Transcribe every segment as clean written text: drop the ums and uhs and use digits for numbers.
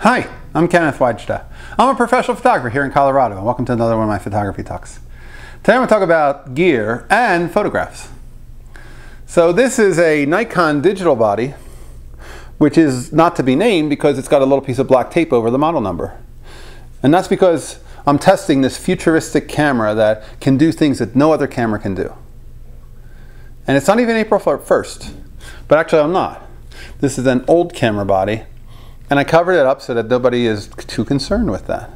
Hi, I'm Kenneth Wajda. I'm a professional photographer here in Colorado, and welcome to another one of my photography talks. Today I'm going to talk about gear and photographs. So this is a Nikon digital body, which is not to be named because it's got a little piece of black tape over the model number. And that's because I'm testing this futuristic camera that can do things that no other camera can do. And it's not even April 1st, but actually I'm not. This is an old camera body. And I covered it up so that nobody is too concerned with that.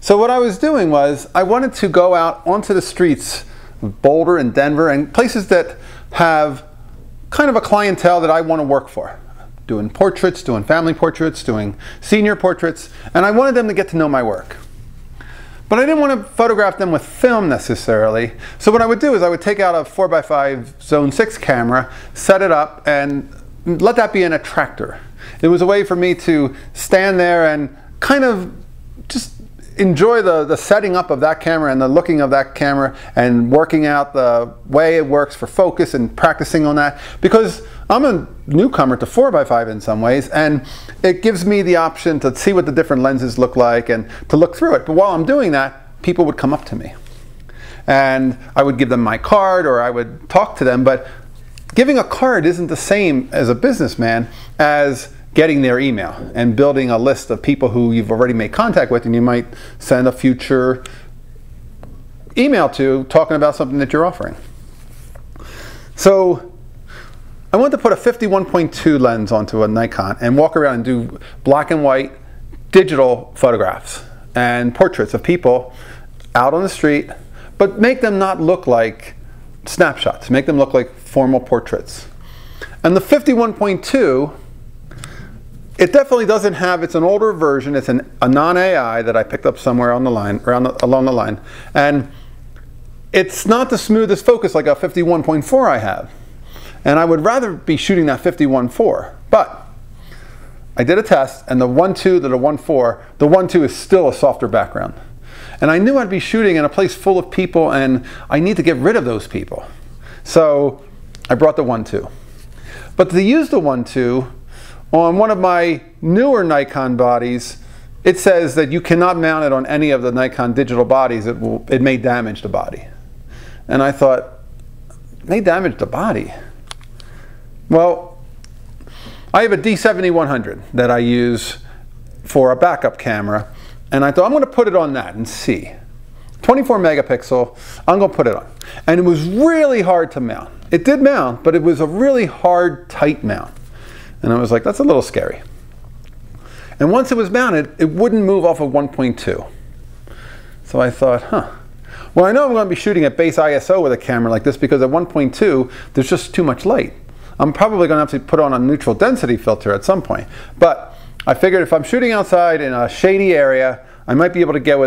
So what I was doing was I wanted to go out onto the streets of Boulder and Denver and places that have kind of a clientele that I want to work for. Doing portraits, doing family portraits, doing senior portraits, and I wanted them to get to know my work. But I didn't want to photograph them with film necessarily. So what I would do is I would take out a 4x5 Zone 6 camera, set it up, and let that be an attractor. It was a way for me to stand there and kind of just enjoy the setting up of that camera and the looking of that camera and working out the way it works for focus and practicing on that, because I'm a newcomer to 4x5 in some ways, and it gives me the option to see what the different lenses look like and to look through it. But while I'm doing that, people would come up to me and I would give them my card or I would talk to them, but giving a card isn't the same as a businessman as getting their email and building a list of people who you've already made contact with and you might send a future email to talking about something that you're offering. So I wanted to put a 51.2 lens onto a Nikon and walk around and do black and white digital photographs and portraits of people out on the street, but make them not look like snapshots, make them look like formal portraits. And the 51.2, it definitely doesn't have, it's an older version, it's a non-AI that I picked up somewhere on the line, along the line, and it's not the smoothest focus like a 51.4 I have. And I would rather be shooting that 51.4, but I did a test, and the 1.2 to the 1.4, the 1.2 is still a softer background. And I knew I'd be shooting in a place full of people and I need to get rid of those people. So I brought the 1.2. But to use the 1.2 on one of my newer Nikon bodies, it says that you cannot mount it on any of the Nikon digital bodies. It may damage the body. And I thought, it may damage the body? Well, I have a D7100 that I use for a backup camera. And I thought, I'm going to put it on that and see. 24 megapixel, I'm going to put it on. And it was really hard to mount. It did mount, but it was a really hard, tight mount. And I was like, that's a little scary. And once it was mounted, it wouldn't move off of 1.2. So I thought, huh. Well, I know I'm going to be shooting at base ISO with a camera like this because at 1.2, there's just too much light. I'm probably going to have to put on a neutral density filter at some point. But I figured if I'm shooting outside in a shady area, I might be able to get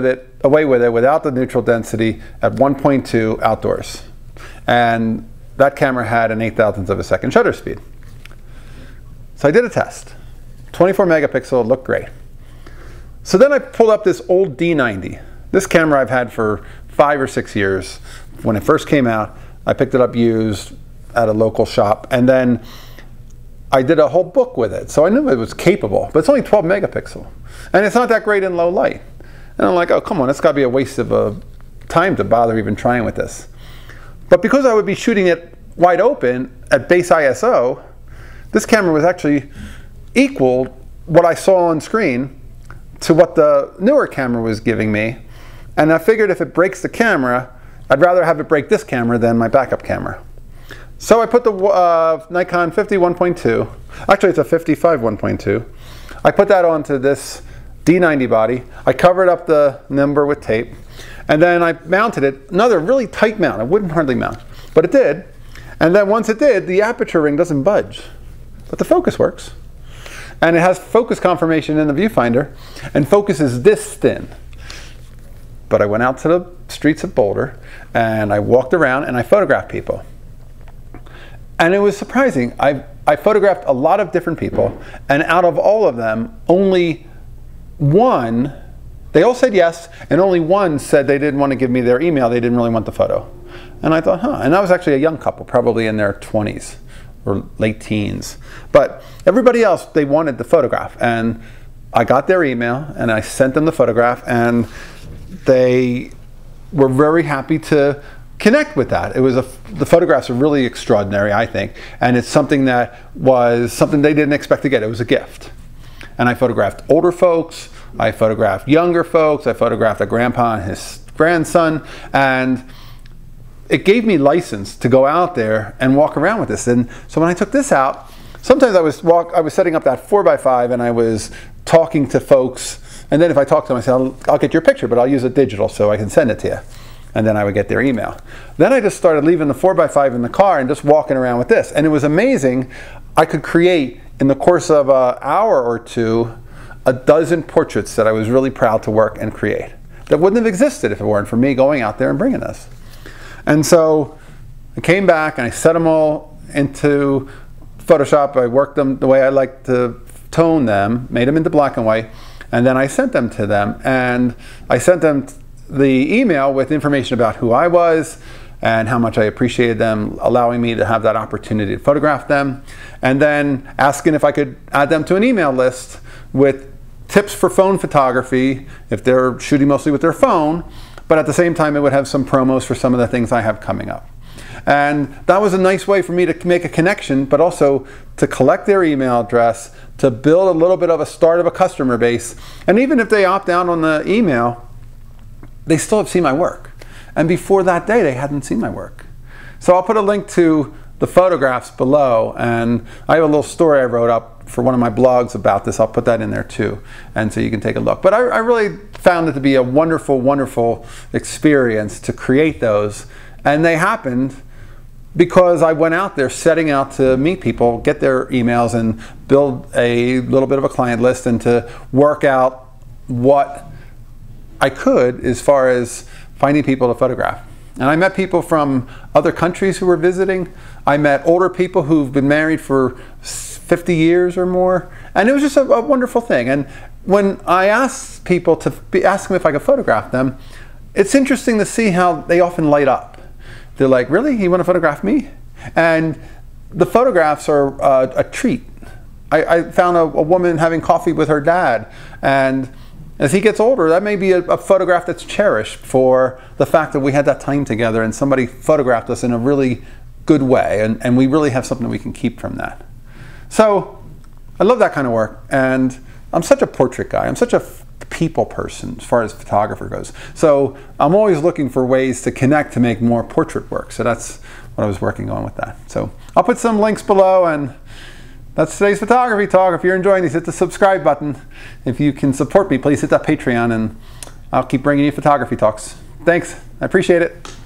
away with it without the neutral density at 1.2 outdoors. And that camera had an 0.008 of a second shutter speed. So I did a test. 24 megapixel, looked great. So then I pulled up this old D90. This camera I've had for 5 or 6 years. When it first came out, I picked it up used at a local shop, and then I did a whole book with it, so I knew it was capable, but it's only 12 megapixel. And it's not that great in low light. And I'm like, oh, come on, that's gotta be a waste of time to bother even trying with this. But because I would be shooting it wide open at base ISO, this camera was actually equal what I saw on screen to what the newer camera was giving me. And I figured if it breaks the camera, I'd rather have it break this camera than my backup camera. So I put the Nikon 51.2, actually it's a 55 1.2, I put that onto this D90 body, I covered up the number with tape, and then I mounted it, another really tight mount, it wouldn't hardly mount, but it did, and then once it did, the aperture ring doesn't budge, but the focus works, and it has focus confirmation in the viewfinder, and focus is this thin. But I went out to the streets of Boulder, and I walked around and I photographed people. And it was surprising. I photographed a lot of different people, and out of all of them, only one, they all said yes, and only one said they didn't want to give me their email, they didn't really want the photo. And I thought, huh, and that was actually a young couple, probably in their 20s or late teens. But everybody else, they wanted the photograph, and I got their email and I sent them the photograph, and they were very happy to connect with that. It was the photographs are really extraordinary, I think, and it's something that was something they didn't expect to get. It was a gift. And I photographed older folks, I photographed younger folks, I photographed a grandpa and his grandson, and it gave me license to go out there and walk around with this. And so when I took this out, sometimes I was setting up that 4x5 and I was talking to folks, and then if I talked to them, I said, I'll get your picture, but I'll use it digital so I can send it to you. And then I would get their email. Then I just started leaving the 4x5 in the car and just walking around with this. And it was amazing. I could create, in the course of an hour or two, 12 portraits that I was really proud to work and create. That wouldn't have existed if it weren't for me going out there and bringing this. And so I came back and I set them all into Photoshop. I worked them the way I like to tone them, made them into black and white, and then I sent them to them. And I sent them the email with information about who I was and how much I appreciated them allowing me to have that opportunity to photograph them, and then asking if I could add them to an email list with tips for phone photography if they're shooting mostly with their phone, but at the same time it would have some promos for some of the things I have coming up. And that was a nice way for me to make a connection, but also to collect their email address, to build a little bit of a start of a customer base. And even if they opt out on the email, they still have seen my work. And before that day, they hadn't seen my work. So I'll put a link to the photographs below, and I have a little story I wrote up for one of my blogs about this. I'll put that in there too, and so you can take a look. But I really found it to be a wonderful, wonderful experience to create those. And they happened because I went out there setting out to meet people, get their emails, and build a little bit of a client list, and to work out what I could as far as finding people to photograph. And I met people from other countries who were visiting. I met older people who've been married for 50 years or more. And it was just a wonderful thing. And when I asked people to ask them if I could photograph them, it's interesting to see how they often light up. They're like, really? You want to photograph me? And the photographs are a treat. I found a woman having coffee with her dad, and as he gets older, that may be a photograph that's cherished for the fact that we had that time together and somebody photographed us in a really good way, and we really have something we can keep from that. So I love that kind of work, and I'm such a portrait guy. I'm such a people person as far as photographer goes. So I'm always looking for ways to connect to make more portrait work. So that's what I was working on with that. So I'll put some links below, and that's today's photography talk. If you're enjoying these, hit the subscribe button. If you can support me, please hit that Patreon, and I'll keep bringing you photography talks. Thanks. I appreciate it.